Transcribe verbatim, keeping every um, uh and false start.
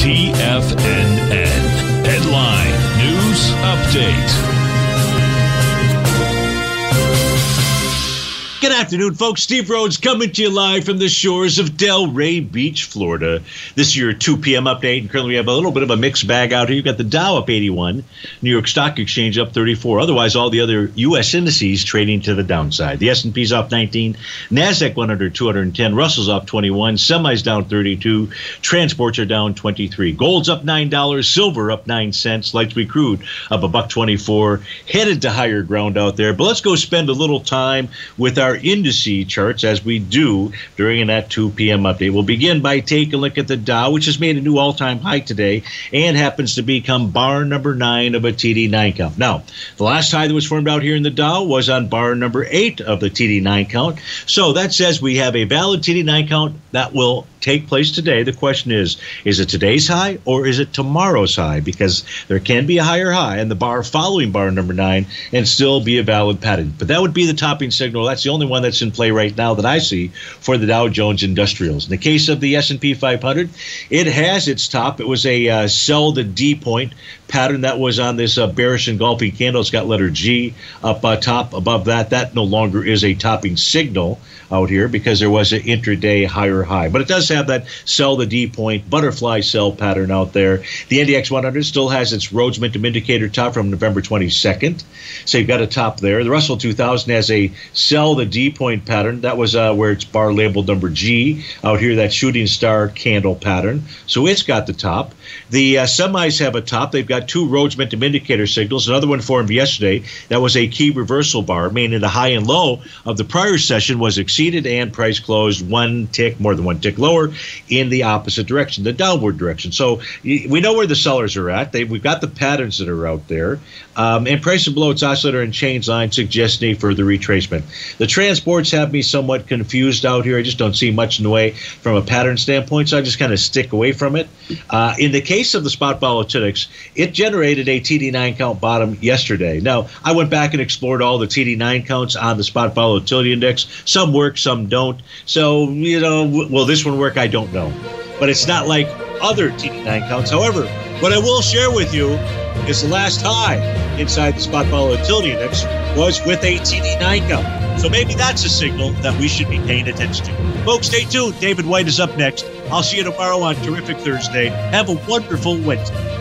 T F N N Headline News Update. Good afternoon, folks. Steve Rhodes coming to you live from the shores of Delray Beach, Florida. This is your two p m update, and currently we have a little bit of a mixed bag out here. You've got the Dow up eighty-one, New York Stock Exchange up thirty-four. Otherwise, all the other U S indices trading to the downside. The S and P's off nineteen, NASDAQ one hundred two hundred ten, Russell's off twenty-one, semis down thirty-two, transports are down twenty-three. Gold's up nine dollars, silver up nine cents, light sweet crude up a buck twenty-four, headed to higher ground out there. But let's go spend a little time with our indice charts as we do during that two p m update. We'll begin by taking a look at the Dow, which has made a new all-time high today and happens to become bar number nine of a T D nine count. Now, the last high that was formed out here in the Dow was on bar number eight of the T D nine count. So that says we have a valid T D nine count that will take place today. The question is, is it today's high or is it tomorrow's high? Because there can be a higher high and the bar following bar number nine and still be a valid pattern. But that would be the topping signal. That's the only one that's in play right now that I see for the Dow Jones Industrials. In the case of the S and P five hundred, it has its top. It was a uh, sell the D point pattern that was on this uh, bearish engulfing candle. It's got letter G up uh, top above that. That no longer is a topping signal out here because there was an intraday higher high. But it does have have that sell the D point butterfly sell pattern out there. The N D X one hundred still has its Rhodes momentum indicator top from November twenty-second. So you've got a top there. The Russell two thousand has a sell the D point pattern. That was uh, where it's bar labeled number G out here, that shooting star candle pattern. So it's got the top. The uh, semis have a top. They've got two Rhodes momentum indicator signals. Another one formed yesterday. That was a key reversal bar, meaning the high and low of the prior session was exceeded and price closed one tick, more than one tick lower, in the opposite direction, the downward direction. So we know where the sellers are at. They, we've got the patterns that are out there. Um, and price below its oscillator and change line suggests any further retracement. The transports have me somewhat confused out here. I just don't see much in the way from a pattern standpoint, so I just kind of stick away from it. Uh, in the case of the spot volatilics, it generated a T D nine count bottom yesterday. Now, I went back and explored all the T D nine counts on the spot volatility index. Some work, some don't. So, you know, will this one work? I don't know. But it's not like other T D nine counts. However, what I will share with you is the last high inside the spot volatility index was with a T D nine count. So maybe that's a signal that we should be paying attention to. Folks, stay tuned. David White is up next. I'll see you tomorrow on Terrific Thursday. Have a wonderful Wednesday.